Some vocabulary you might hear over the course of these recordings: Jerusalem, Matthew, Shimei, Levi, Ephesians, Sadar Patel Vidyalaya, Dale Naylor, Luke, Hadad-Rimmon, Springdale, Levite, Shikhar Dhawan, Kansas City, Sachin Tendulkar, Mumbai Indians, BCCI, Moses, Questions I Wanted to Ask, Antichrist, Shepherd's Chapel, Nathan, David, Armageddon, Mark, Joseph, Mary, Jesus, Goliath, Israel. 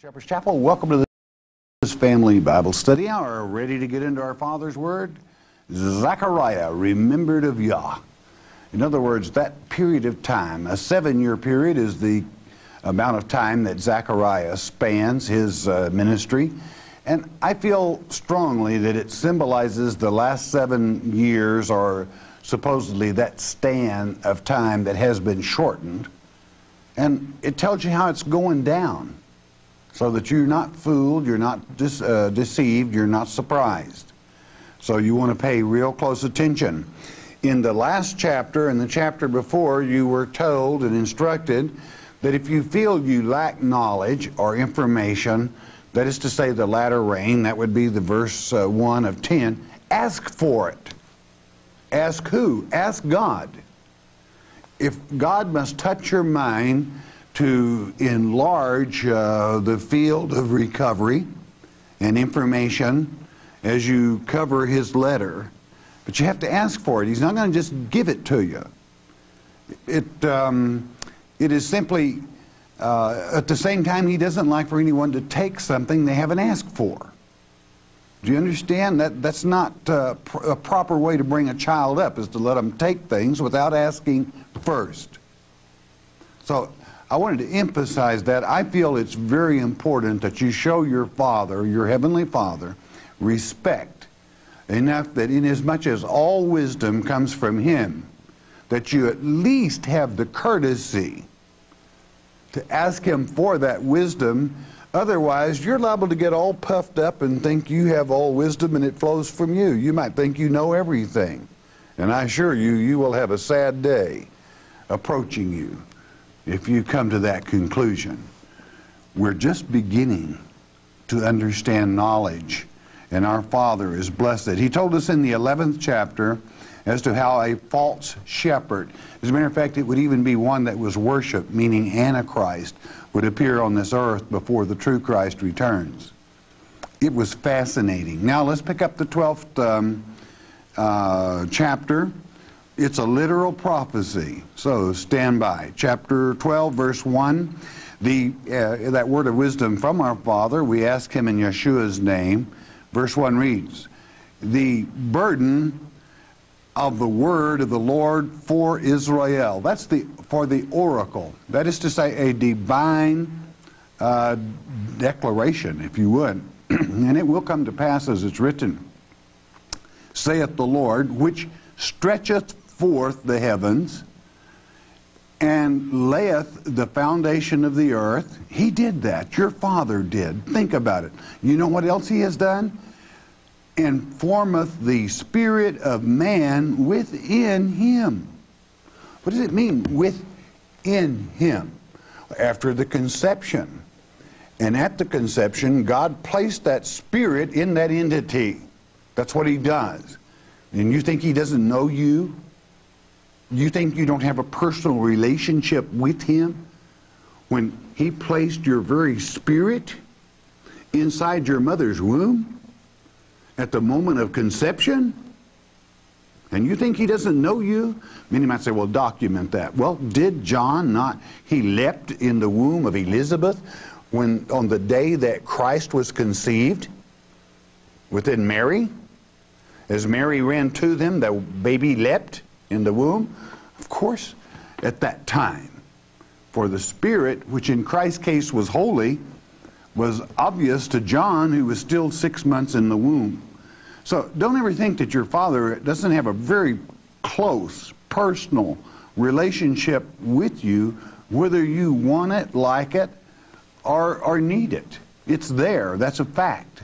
Shepherd's Chapel, welcome to this family Bible study hour. Ready to get into our Father's Word? Zechariah, remembered of Yah. In other words, that period of time, a 7-year period is the amount of time that Zechariah spans his ministry. And I feel strongly that it symbolizes the last 7 years, or supposedly that span of time that has been shortened. And it tells you how it's going down, so that you're not fooled, you're not deceived, you're not surprised. So you want to pay real close attention. In the last chapter and the chapter before, you were told and instructed that if you feel you lack knowledge or information, that is to say the latter rain, that would be the verse 1 of 10, ask for it. Ask who? Ask God. If God must touch your mind to enlarge the field of recovery and information as you cover his letter. But you have to ask for it. He's not going to just give it to you. It is simply, at the same time, he doesn't like for anyone to take something they haven't asked for. Do you understand? That's not a proper way to bring a child up, is to let them take things without asking first. So I wanted to emphasize that. I feel it's very important that you show your Father, your Heavenly Father, respect enough that inasmuch as all wisdom comes from Him, that you at least have the courtesy to ask Him for that wisdom. Otherwise, you're liable to get all puffed up and think you have all wisdom and it flows from you. You might think you know everything. And I assure you, you will have a sad day approaching you if you come to that conclusion. We're just beginning to understand knowledge, and our Father is blessed. He told us in the 11th chapter as to how a false shepherd, as a matter of fact, it would even be one that was worshiped, meaning Antichrist, would appear on this earth before the true Christ returns. It was fascinating. Now let's pick up the 12th chapter. It's a literal prophecy, so stand by. Chapter 12, verse 1, that word of wisdom from our Father, we ask him in Yeshua's name. Verse 1 reads, the burden of the word of the Lord for Israel. That's for the oracle. That is to say, a divine declaration, if you would. And it will come to pass as it's written. Saith the Lord, which stretcheth forth the heavens, and layeth the foundation of the earth. He did that. Your Father did. Think about it. You know what else he has done? And formeth the spirit of man within him. What does it mean, within him? After the conception. And at the conception, God placed that spirit in that entity. That's what he does. And you think he doesn't know you? You think you don't have a personal relationship with him? When he placed your very spirit inside your mother's womb at the moment of conception? And you think he doesn't know you? Many might say, well, document that. Well, did John not? He leapt in the womb of Elizabeth when on the day that Christ was conceived within Mary. As Mary ran to them, the baby leapt in the womb. Of course, at that time. For the Spirit, which in Christ's case was holy, was obvious to John, who was still 6 months in the womb. So don't ever think that your Father doesn't have a very close, personal relationship with you, whether you want it, like it, or need it. It's there. That's a fact.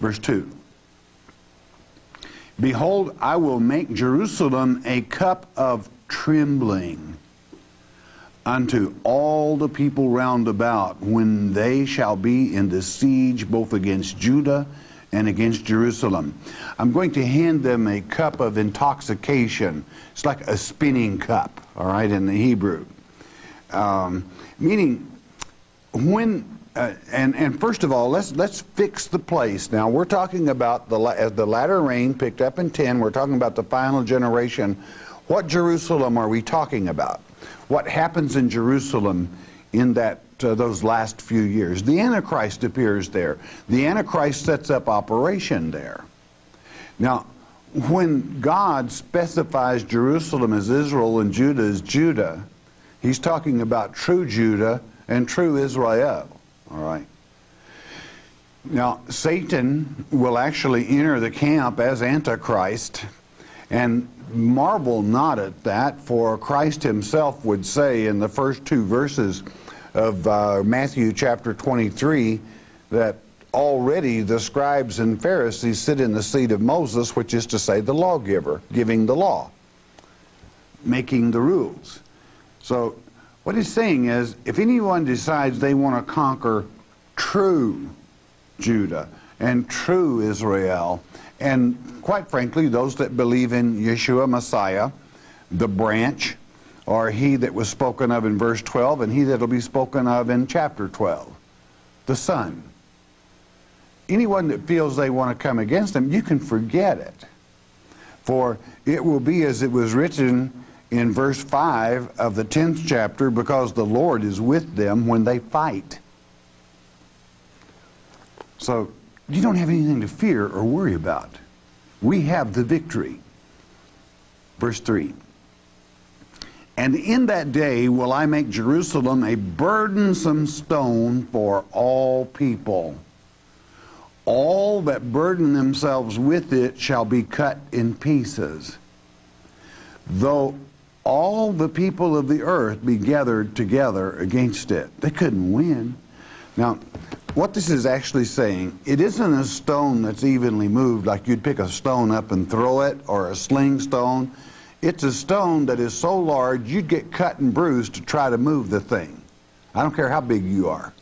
Verse 2. Behold, I will make Jerusalem a cup of trembling unto all the people round about, when they shall be in the siege both against Judah and against Jerusalem. I'm going to hand them a cup of intoxication. It's like a spinning cup, all right, in the Hebrew. Meaning, when... and first of all, let's fix the place. Now we're talking about the latter rain picked up in 10. We're talking about the final generation. What Jerusalem are we talking about? What happens in Jerusalem in that those last few years. The Antichrist appears there. The Antichrist sets up operation there. Now, when God specifies Jerusalem as Israel and Judah as Judah, he's talking about true Judah and true Israel, all right? Now, Satan will actually enter the camp as Antichrist, and marvel not at that, for Christ himself would say in the first two verses of Matthew chapter 23 that already the scribes and Pharisees sit in the seat of Moses, which is to say the lawgiver, giving the law, making the rules. So what he's saying is, if anyone decides they want to conquer true Judah and true Israel, and quite frankly, those that believe in Yeshua Messiah, the branch, or he that was spoken of in verse 12, and he that will be spoken of in chapter 12, the Son. Anyone that feels they want to come against them, you can forget it. For it will be as it was written in verse 5 of the 10th chapter, because the Lord is with them when they fight. So you don't have anything to fear or worry about. We have the victory. Verse 3. And in that day will I make Jerusalem a burdensome stone for all people. All that burden themselves with it shall be cut in pieces. Though all the people of the earth be gathered together against it. They couldn't win. Now, what this is actually saying, it isn't a stone that's evenly moved, like you'd pick a stone up and throw it, or a sling stone. It's a stone that is so large, you'd get cut and bruised to try to move the thing. I don't care how big you are.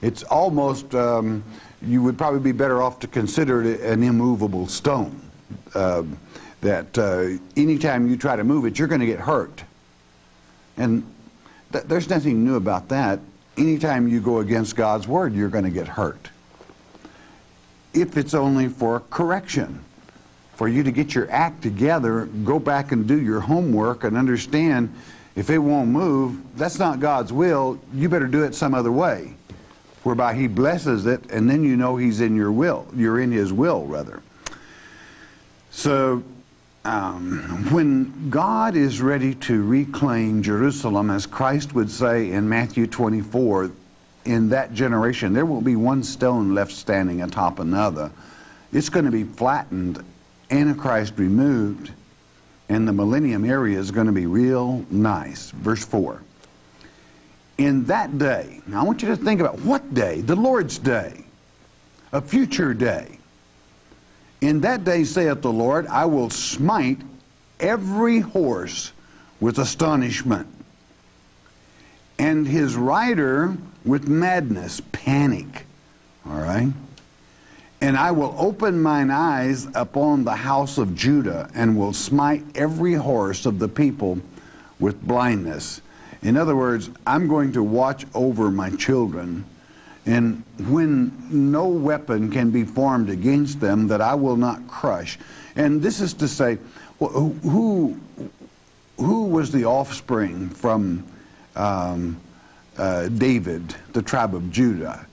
It's almost, you would probably be better off to consider it an immovable stone. Anytime you try to move it, you're going to get hurt. And there's nothing new about that. Anytime you go against God's word, you're going to get hurt. If it's only for correction. For you to get your act together, go back and do your homework and understand if it won't move, that's not God's will. You better do it some other way, whereby he blesses it, and then you know he's in your will. You're in his will, rather. So when God is ready to reclaim Jerusalem, as Christ would say in Matthew 24, in that generation, there will be one stone left standing atop another. It's going to be flattened, Antichrist removed, and the millennium area is going to be real nice. Verse 4. In that day, now I want you to think about what day? The Lord's day, a future day. In that day, saith the Lord, I will smite every horse with astonishment, and his rider with madness, panic. All right? And I will open mine eyes upon the house of Judah, and will smite every horse of the people with blindness. In other words, I'm going to watch over my children, and when no weapon can be formed against them, that I will not crush. And this is to say, who was the offspring from David, the tribe of Judah?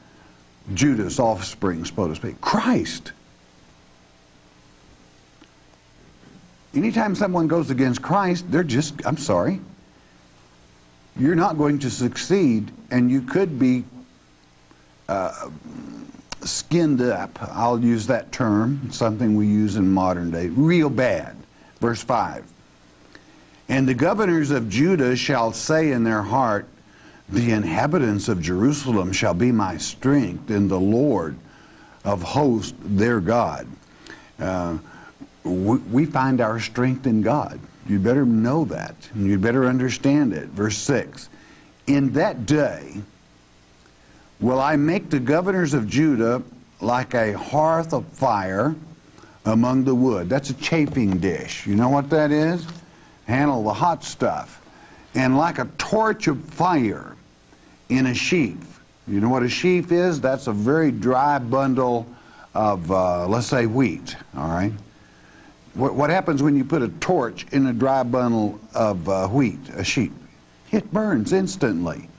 Judah's offspring, so to speak. Christ. Anytime someone goes against Christ, they're just, I'm sorry, you're not going to succeed, and you could be skinned up. I'll use that term, something we use in modern day, real bad. Verse 5. And the governors of Judah shall say in their heart, the inhabitants of Jerusalem shall be my strength, and the Lord of hosts their God. We find our strength in God. You better know that, and you better understand it. Verse 6, in that day will I make the governors of Judah like a hearth of fire among the wood. That's a chafing dish. You know what that is? Handle the hot stuff. And like a torch of fire in a sheaf. You know what a sheaf is? That's a very dry bundle of, let's say, wheat, all right? What happens when you put a torch in a dry bundle of wheat, a sheaf? It burns instantly.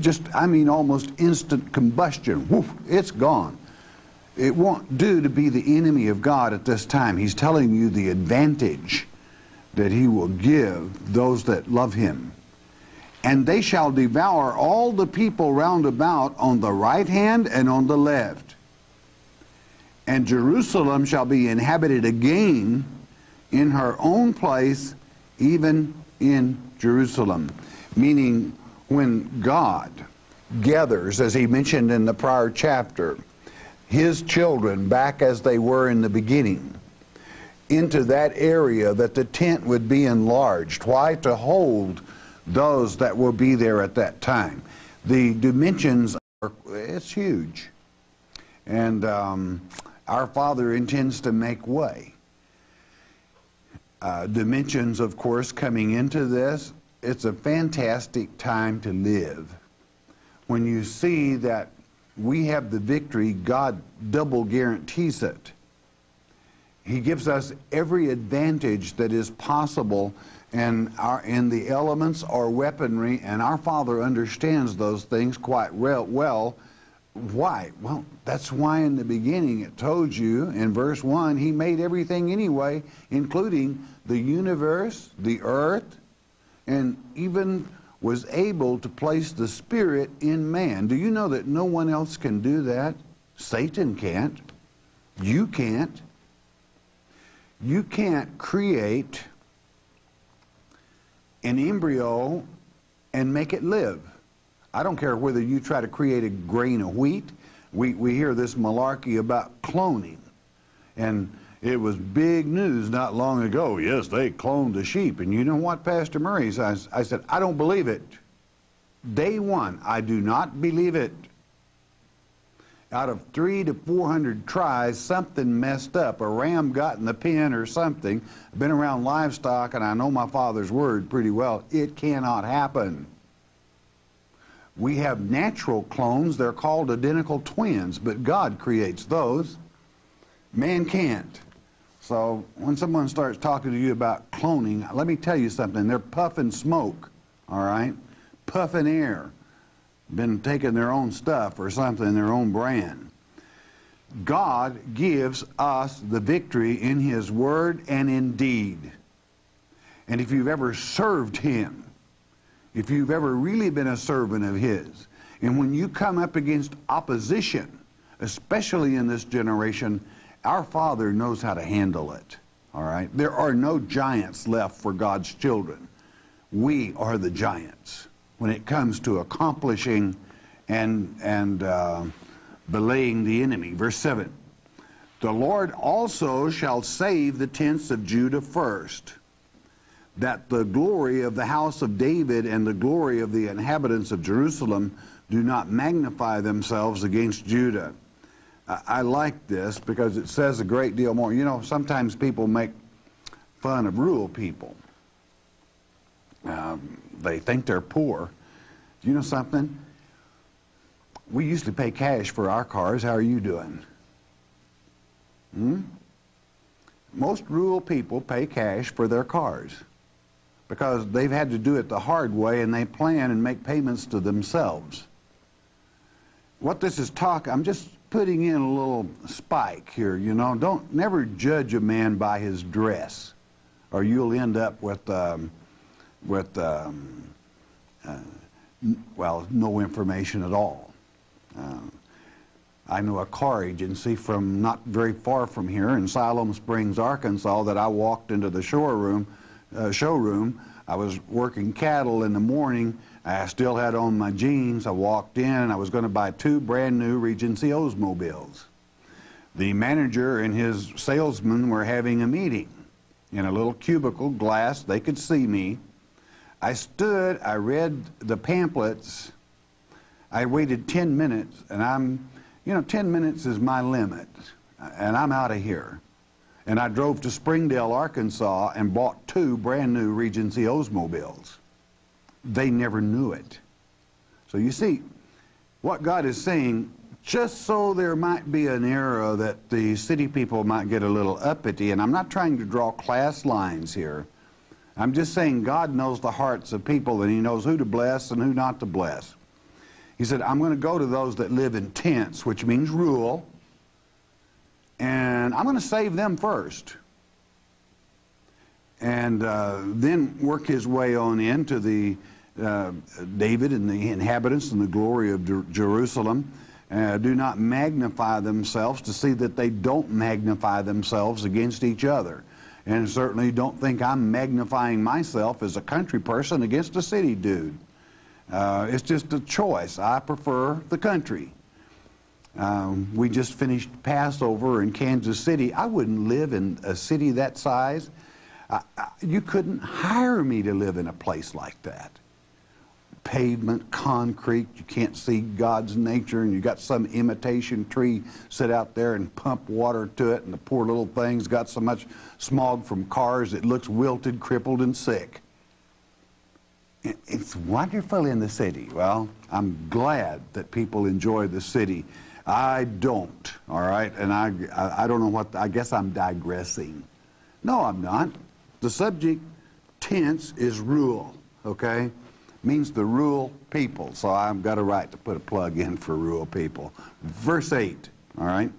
Just, I mean, almost instant combustion. Woof, it's gone. It won't do to be the enemy of God at this time. He's telling you the advantage that he will give those that love him. And they shall devour all the people round about on the right hand and on the left. And Jerusalem shall be inhabited again in her own place, even in Jerusalem. Meaning, when God gathers, as he mentioned in the prior chapter, his children back as they were in the beginning, into that area, that the tent would be enlarged. Why? To hold those that will be there at that time. The dimensions are, it's huge. And our Father intends to make way. Dimensions, of course, coming into this. It's a fantastic time to live. When you see that we have the victory, God double guarantees it. He gives us every advantage that is possible, and in the elements or weaponry, and our Father understands those things quite well. Why? Well, that's why in the beginning it told you in verse 1, he made everything anyway, including the universe, the earth, and even was able to place the Spirit in man. Do you know that no one else can do that? Satan can't. You can't. You can't create an embryo and make it live. I don't care whether you try to create a grain of wheat. We hear this malarkey about cloning. And it was big news not long ago. Yes, they cloned a sheep. And you know what, Pastor Murray? I said, I don't believe it. Day one, I do not believe it. Out of 300 to 400 tries, something messed up. A ram got in the pen or something. I've been around livestock, and I know my Father's word pretty well. It cannot happen. We have natural clones. They're called identical twins, but God creates those. Man can't. So when someone starts talking to you about cloning, let me tell you something. They're puffing smoke, all right? Puffing air. Been taking their own stuff or something, their own brand. God gives us the victory in his word and in deed. And if you've ever served him, if you've ever really been a servant of his, and when you come up against opposition, especially in this generation, our Father knows how to handle it, all right? There are no giants left for God's children. We are the giants when it comes to accomplishing and belaying the enemy. Verse 7, the Lord also shall save the tents of Judah first, that the glory of the house of David and the glory of the inhabitants of Jerusalem do not magnify themselves against Judah. I like this because it says a great deal more. You know, sometimes people make fun of rural people. They think they're poor. You know something? We used to pay cash for our cars. How are you doing? Most rural people pay cash for their cars because they've had to do it the hard way, and they plan and make payments to themselves. What this is I'm just putting in a little spike here, you know. Don't never judge a man by his dress, or you'll end up with well, no information at all. I know a car agency from not very far from here in Siloam Springs, Arkansas, that I walked into the showroom. I was working cattle in the morning. I still had on my jeans. I walked in, and I was going to buy 2 brand new Regency Oldsmobiles. The manager and his salesman were having a meeting in a little cubicle, glass. They could see me. I stood, I read the pamphlets, I waited 10 minutes, and you know, 10 minutes is my limit, and I'm out of here. And I drove to Springdale, Arkansas, and bought 2 brand new Regency Oldsmobiles. They never knew it. So you see, what God is saying, just so there might be an era that the city people might get a little uppity, and I'm not trying to draw class lines here, I'm just saying God knows the hearts of people, and he knows who to bless and who not to bless. He said, I'm going to go to those that live in tents, which means rural, and I'm going to save them first. And then work his way on into the David and the inhabitants and the glory of Jerusalem. Do not magnify themselves, to see that they don't magnify themselves against each other. And certainly don't think I'm magnifying myself as a country person against a city dude. It's just a choice. I prefer the country. We just finished Passover in Kansas City. I wouldn't live in a city that size. You couldn't hire me to live in a place like that. Pavement, concrete, you can't see God's nature, and you got some imitation tree sit out there and pump water to it, and the poor little thing's got so much smog from cars it looks wilted, crippled, and sick. It's wonderful in the city. Well, I'm glad that people enjoy the city. I don't, all right? And I don't know what, I guess I'm digressing. No, I'm not. The subject, tense, is rural, okay? Means the rural people, so I've got a right to put a plug in for rural people. Verse 8, all right?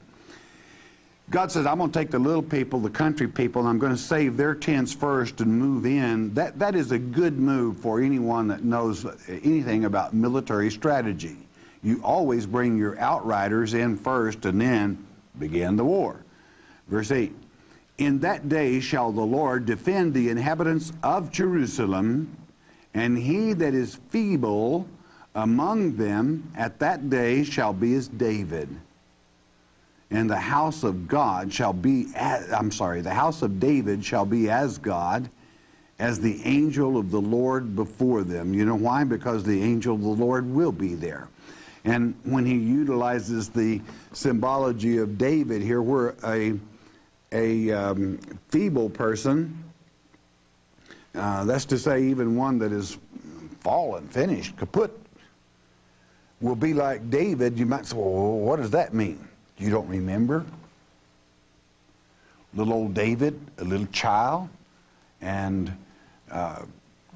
God says, I'm going to take the little people, the country people, and I'm going to save their tents first and move in. That is a good move for anyone that knows anything about military strategy. You always bring your outriders in first and then begin the war. Verse 8, in that day shall the Lord defend the inhabitants of Jerusalem, and he that is feeble among them at that day shall be as David. And the house of God shall be as, I'm sorry, the house of David shall be as God, as the angel of the Lord before them. You know why? Because the angel of the Lord will be there. And when he utilizes the symbology of David here, where a feeble person, that's to say even one that is fallen, finished, kaput, will be like David. You might say, well, what does that mean? You don't remember? Little old David, a little child, and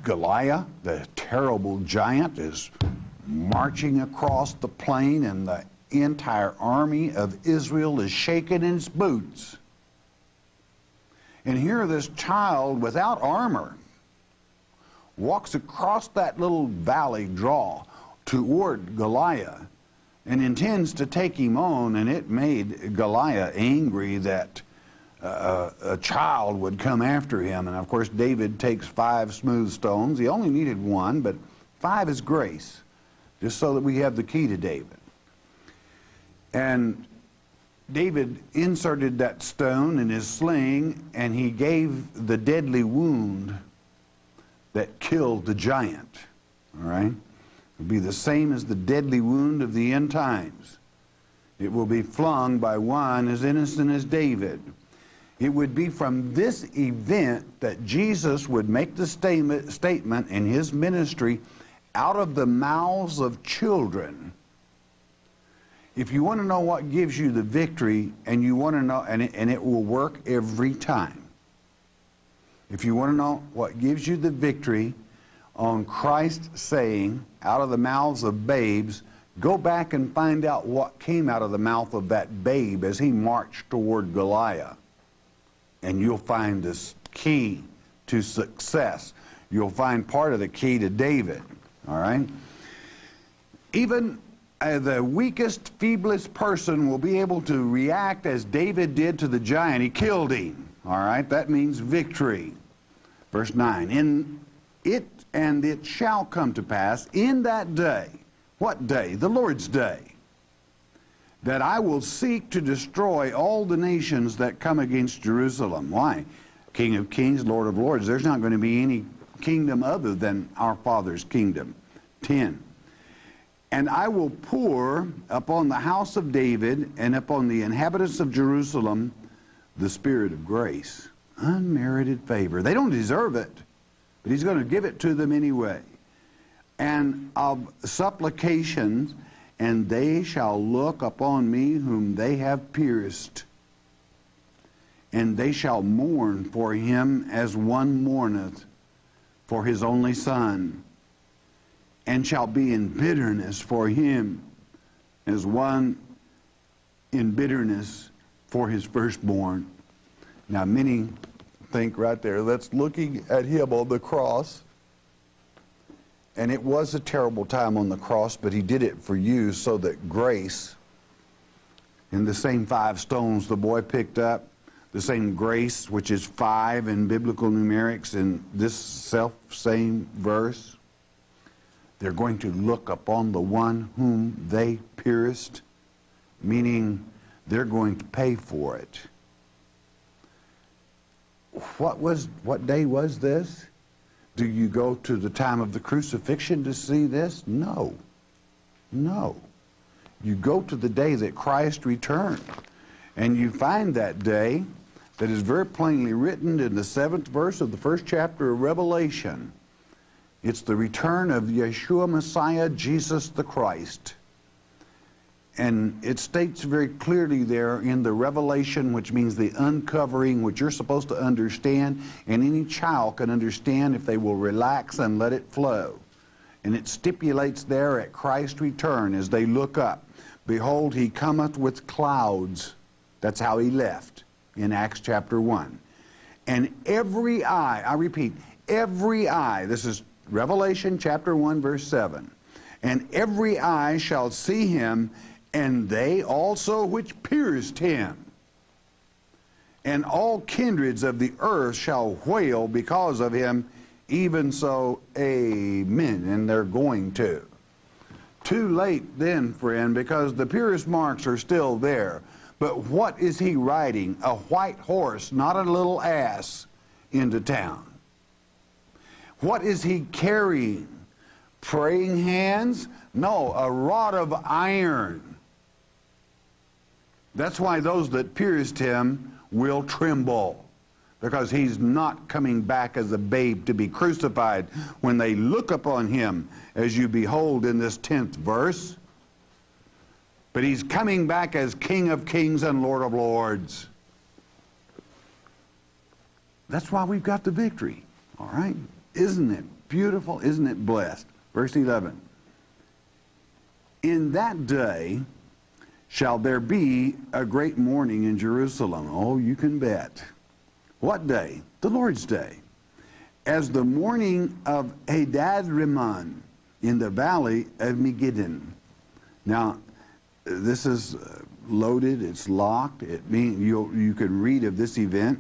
Goliath, the terrible giant, is marching across the plain, and the entire army of Israel is shaken in its boots. And here this child without armor walks across that little valley draw toward Goliath and intends to take him on, and it made Goliath angry that a child would come after him. And of course David takes 5 smooth stones. He only needed 1, but 5 is grace, just so that we have the key to David. And David inserted that stone in his sling, and he gave the deadly wound that killed the giant. All right? It will be the same as the deadly wound of the end times. It will be flung by one as innocent as David. It would be from this event that Jesus would make the statement in his ministry, out of the mouths of children. If you want to know what gives you the victory, and you want to know, and it will work every time. If you want to know what gives you the victory on Christ saying, out of the mouths of babes, go back and find out what came out of the mouth of that babe as he marched toward Goliath. And you'll find this key to success. You'll find part of the key to David, all right? Even the weakest, feeblest person will be able to react as David did to the giant. He killed him. All right, that means victory. Verse 9, and it shall come to pass in that day, what day? The Lord's day, that I will seek to destroy all the nations that come against Jerusalem. Why? King of kings, Lord of lords. There's not going to be any kingdom other than our Father's kingdom. 10. And I will pour upon the house of David and upon the inhabitants of Jerusalem the spirit of grace, unmerited favor. They don't deserve it, but he's going to give it to them anyway. And of supplications, and they shall look upon me whom they have pierced. And they shall mourn for him as one mourneth for his only son. and shall be in bitterness for him, as one in bitterness for his firstborn. Now many think right there, that's looking at him on the cross. And it was a terrible time on the cross, but he did it for you so that grace, in the same 5 stones the boy picked up, the same grace, which is 5 in biblical numerics in this self-same verse, they're going to look upon the one whom they pierced, meaning they're going to pay for it. What day was this? Do you go to the time of the crucifixion to see this? No. No. You go to the day that Christ returned, and you find that day that is very plainly written in the 7th verse of the 1st chapter of Revelation. It's the return of Yeshua Messiah, Jesus the Christ. And it states very clearly there in the revelation, which means the uncovering, which you're supposed to understand, and any child can understand if they will relax and let it flow. And it stipulates there at Christ's return as they look up, behold, he cometh with clouds. That's how he left in Acts chapter 1. And every eye, I repeat, every eye, this is Revelation chapter 1 verse 7, and every eye shall see him, and they also which pierced him. And all kindreds of the earth shall wail because of him, even so, amen. And they're going to. Too late then, friend, because the purest marks are still there. But what is he riding? A white horse, not a little ass, into town. What is he carrying? Praying hands? No, a rod of iron. That's why those that pierced him will tremble, because he's not coming back as a babe to be crucified. When they look upon him, as you behold in this 10th verse, but he's coming back as King of Kings and Lord of Lords. That's why we've got the victory, all right? Isn't it beautiful? Isn't it blessed? Verse 11, in that day shall there be a great mourning in Jerusalem. Oh, you can bet. What day? The Lord's day. As the mourning of Hadad-Rimmon in the valley of Megiddo. Now, this is loaded, it's locked. It means you could read of this event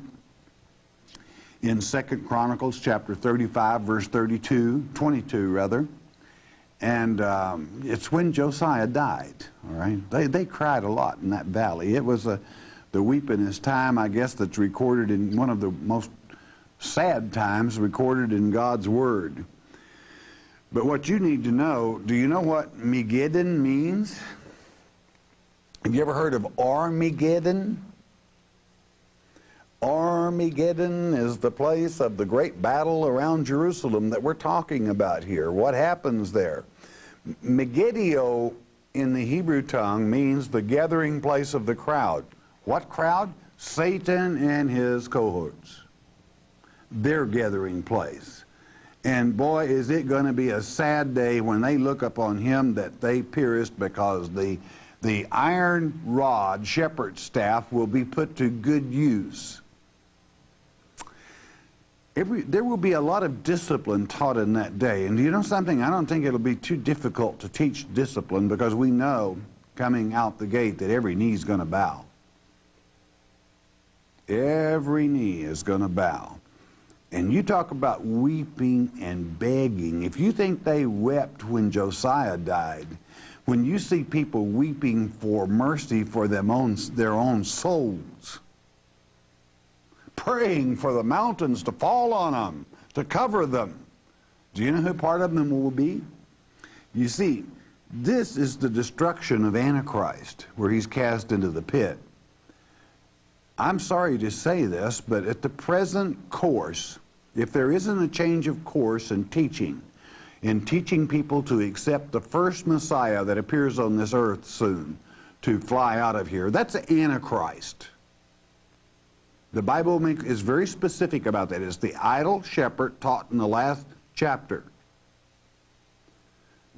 in 2nd Chronicles chapter 35, verse 22 rather. And it's when Josiah died, all right? They cried a lot in that valley. It was the weepingest time, I guess, that's recorded in one of the most sad times recorded in God's Word. But what you need to know, do you know what Megiddon means? Have you ever heard of Armageddon? Armageddon is the place of the great battle around Jerusalem that we're talking about here. What happens there? Megiddo in the Hebrew tongue means the gathering place of the crowd. What crowd? Satan and his cohorts. Their gathering place. And boy, is it going to be a sad day when they look upon him that they pierced, because the iron rod, shepherd's staff, will be put to good use. There will be a lot of discipline taught in that day. And do you know something? I don't think it'll be too difficult to teach discipline, because we know coming out the gate that every knee's going to bow. Every knee is going to bow. And you talk about weeping and begging. If you think they wept when Josiah died, when you see people weeping for mercy for their own souls, praying for the mountains to fall on them, to cover them. Do you know who part of them will be? You see, this is the destruction of Antichrist, where he's cast into the pit. I'm sorry to say this, but at the present course, if there isn't a change of course in teaching people to accept the first Messiah that appears on this earth soon to fly out of here, that's Antichrist. The Bible is very specific about that. It's the idle shepherd taught in the last chapter.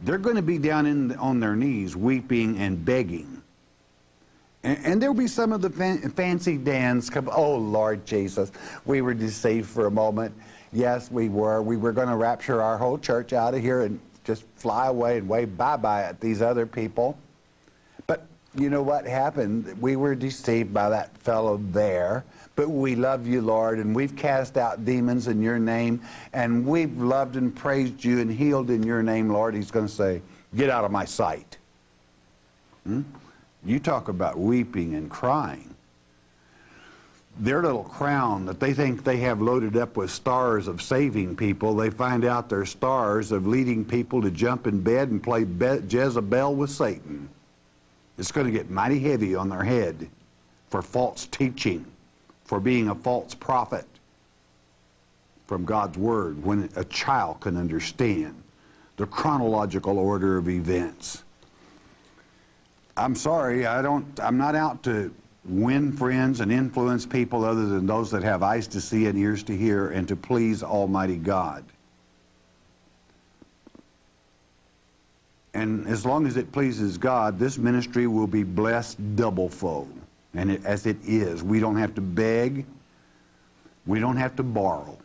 they're going to be down on their knees weeping and begging. And there'll be some of the fancy dans come, oh, Lord Jesus, we were deceived for a moment. Yes, we were. We were going to rapture our whole church out of here and just fly away and wave bye-bye at these other people. But you know what happened? We were deceived by that fellow there. But we love you, Lord, and we've cast out demons in your name, and we've loved and praised you and healed in your name, Lord. He's going to say, get out of my sight. Hmm? You talk about weeping and crying. Their little crown that they think they have loaded up with stars of saving people, they find out they're stars of leading people to jump in bed and play Jezebel with Satan. It's going to get mighty heavy on their head for false teaching, for being a false prophet from God's Word when a child can understand the chronological order of events. I'm sorry, I'm not out to win friends and influence people other than those that have eyes to see and ears to hear and to please Almighty God. And as long as it pleases God, this ministry will be blessed double-fold. And as it is, we don't have to beg, we don't have to borrow.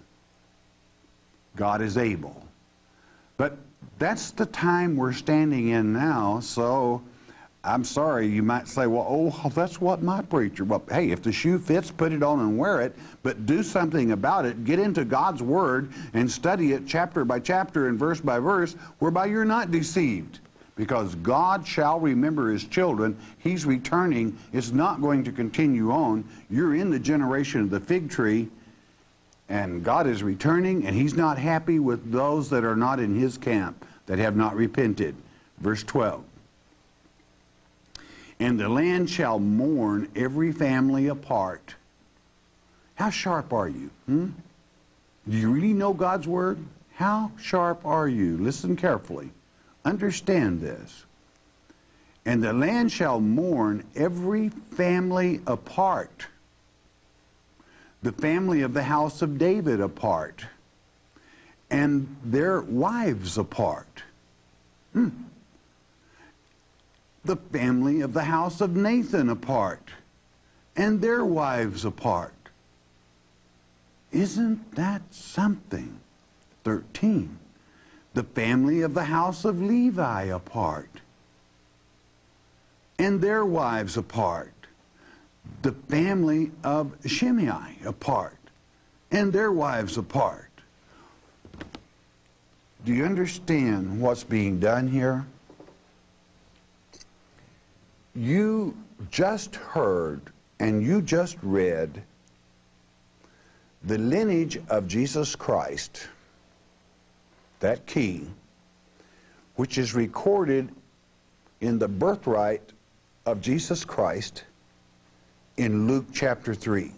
God is able. But that's the time we're standing in now, so I'm sorry, you might say, well, oh, that's what my preacher... Well, hey, if the shoe fits, put it on and wear it, but do something about it. Get into God's Word and study it chapter by chapter and verse by verse, whereby you're not deceived, because God shall remember His children. He's returning. It's not going to continue on. You're in the generation of the fig tree, and God is returning, and He's not happy with those that are not in His camp, that have not repented. Verse 12. And the land shall mourn every family apart. How sharp are you? Hmm? Do you really know God's Word? How sharp are you? Listen carefully. Understand this. And the land shall mourn every family apart. The family of the house of David apart. And their wives apart. Hmm. The family of the house of Nathan apart, and their wives apart. Isn't that something? 13. The family of the house of Levi apart, and their wives apart. The family of Shimei apart, and their wives apart. Do you understand what's being done here? You just heard and you just read the lineage of Jesus Christ, that key, which is recorded in the birthright of Jesus Christ in Luke chapter 3.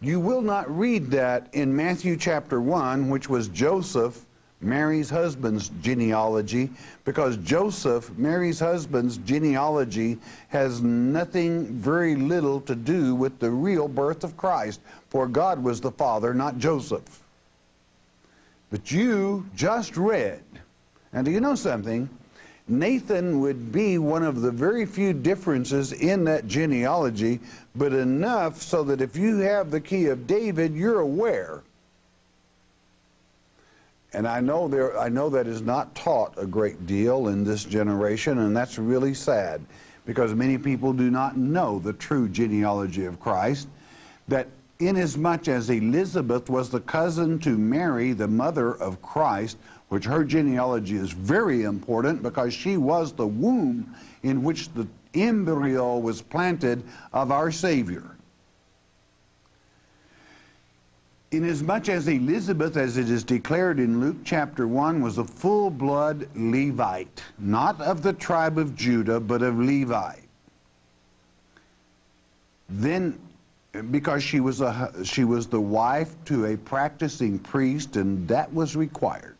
You will not read that in Matthew chapter 1, which was Joseph, Mary's husband's genealogy, because Joseph, Mary's husband's genealogy, has nothing, very little to do with the real birth of Christ, for God was the Father, not Joseph. But you just read, and do you know something? Nathan would be one of the very few differences in that genealogy, but enough so that if you have the key of David, you're aware. And I know that is not taught a great deal in this generation, and that's really sad, because many people do not know the true genealogy of Christ, that inasmuch as Elizabeth was the cousin to Mary, the mother of Christ, which her genealogy is very important because she was the womb in which the embryo was planted of our Savior. Inasmuch as Elizabeth, as it is declared in Luke chapter 1, was a full-blood Levite, not of the tribe of Judah, but of Levi. Then, because she was the wife to a practicing priest, and that was required.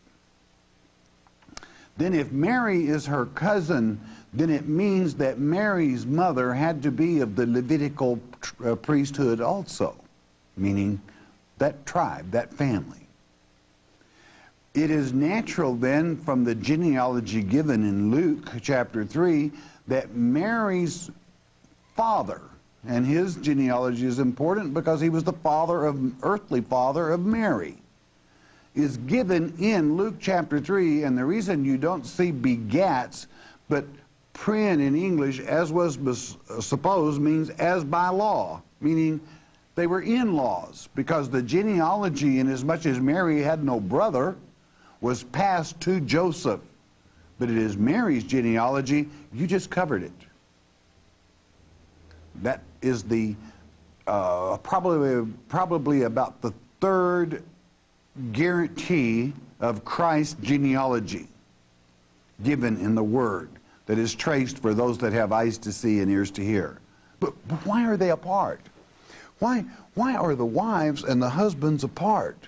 Then if Mary is her cousin, then it means that Mary's mother had to be of the Levitical priesthood also, meaning that tribe, that family. It is natural then, from the genealogy given in Luke chapter 3, that Mary's father, and his genealogy is important because he was the father of, earthly father of Mary, is given in Luke chapter 3, and the reason you don't see begats, but prin in English, as was supposed, means as by law, meaning they were in-laws, because the genealogy, inasmuch as Mary had no brother, was passed to Joseph. But it is Mary's genealogy, you just covered it. That is the probably about the third guarantee of Christ's genealogy given in the Word that is traced for those that have eyes to see and ears to hear. But why are they apart? Why are the wives and the husbands apart?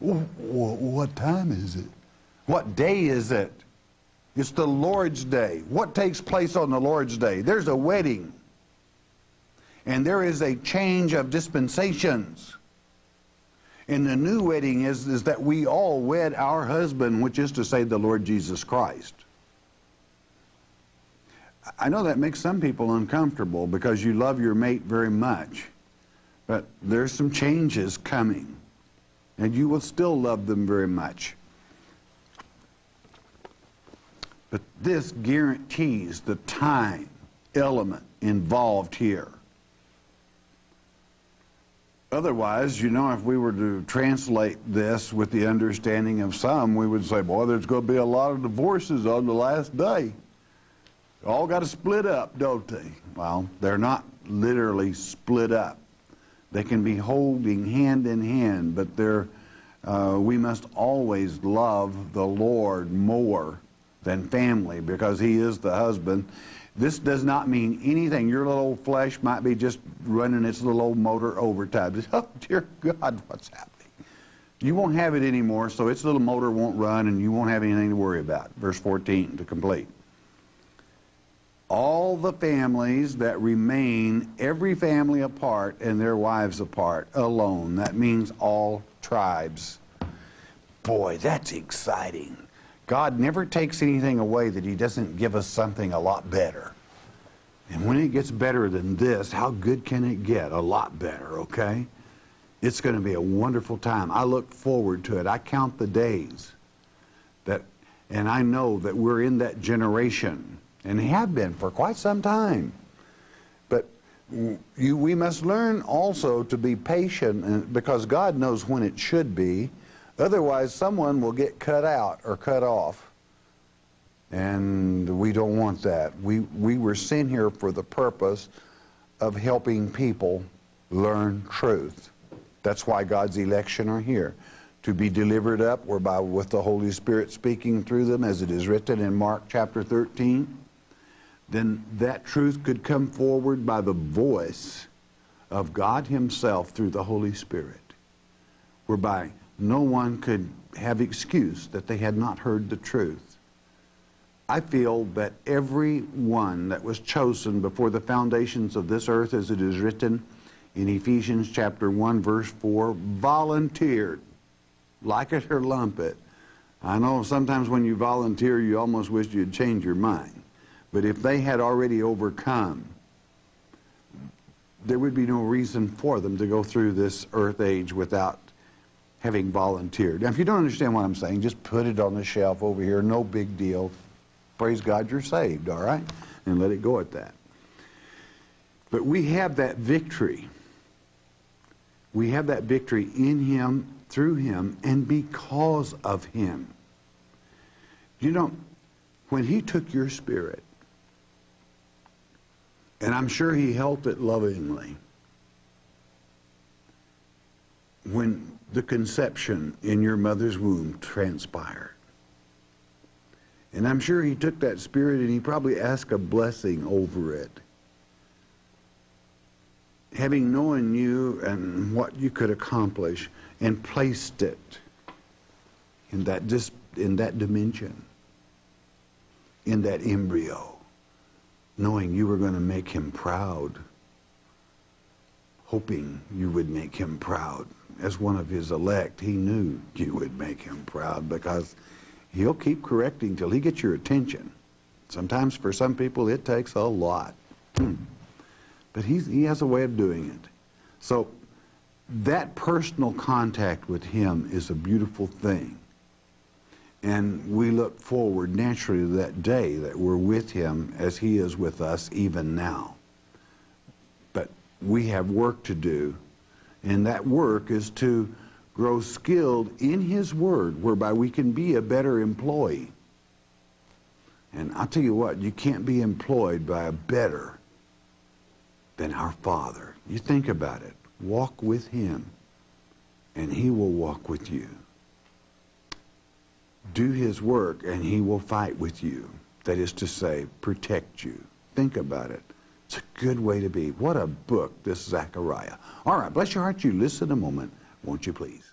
What time is it? What day is it? It's the Lord's Day. What takes place on the Lord's Day? There's a wedding. And there is a change of dispensations. And the new wedding is that we all wed our husband, which is to say the Lord Jesus Christ. I know that makes some people uncomfortable because you love your mate very much. But there's some changes coming. And you will still love them very much. But this guarantees the time element involved here. Otherwise, you know, if we were to translate this with the understanding of some, we would say, boy, there's going to be a lot of divorces on the last day. All got to split up, don't they? Well, they're not literally split up. They can be holding hand in hand, but they're, we must always love the Lord more than family because He is the husband. This does not mean anything. Your little old flesh might be just running its little old motor overtime. Just, oh, dear God, what's happening? You won't have it anymore, so its little motor won't run and you won't have anything to worry about. Verse 14 to complete. All the families that remain, every family apart and their wives apart, alone. That means all tribes. Boy, that's exciting. God never takes anything away that He doesn't give us something a lot better. And when it gets better than this, how good can it get? A lot better, okay? It's going to be a wonderful time. I look forward to it. I count the days, and I know that we're in that generation. And have been for quite some time. But we must learn also to be patient because God knows when it should be. Otherwise, someone will get cut out or cut off. And we don't want that. We were sent here for the purpose of helping people learn truth. That's why God's election are here. To be delivered up whereby with the Holy Spirit speaking through them, as it is written in Mark chapter 13. Then that truth could come forward by the voice of God Himself through the Holy Spirit, whereby no one could have excuse that they had not heard the truth. I feel that every one that was chosen before the foundations of this earth, as it is written in Ephesians chapter 1, verse 4, volunteered, like it or lump it. I know sometimes when you volunteer, you almost wish you'd change your mind. But if they had already overcome, there would be no reason for them to go through this earth age without having volunteered. Now, if you don't understand what I'm saying, just put it on the shelf over here. No big deal. Praise God, you're saved, all right? And let it go at that. But we have that victory. We have that victory in Him, through Him, and because of Him. You know, when He took your spirit, and I'm sure He held it lovingly. When the conception in your mother's womb transpired. And I'm sure He took that spirit and He probably asked a blessing over it. Having known you and what you could accomplish, and placed it in that dimension, in that embryo, knowing you were going to make him proud, hoping you would make him proud. as one of his elect, he knew you would make him proud, because he'll keep correcting till he gets your attention. Sometimes for some people it takes a lot. But he has a way of doing it. So that personal contact with him is a beautiful thing. And we look forward naturally to that day that we're with him as he is with us even now. But we have work to do, and that work is to grow skilled in his word, whereby we can be a better employee. And I'll tell you what, you can't be employed by a better than our Father. You think about it. Walk with him, and he will walk with you. Do his work, and he will fight with you. That is to say, protect you. Think about it. It's a good way to be. What a book, this Zechariah. All right, bless your heart. You listen a moment, won't you please?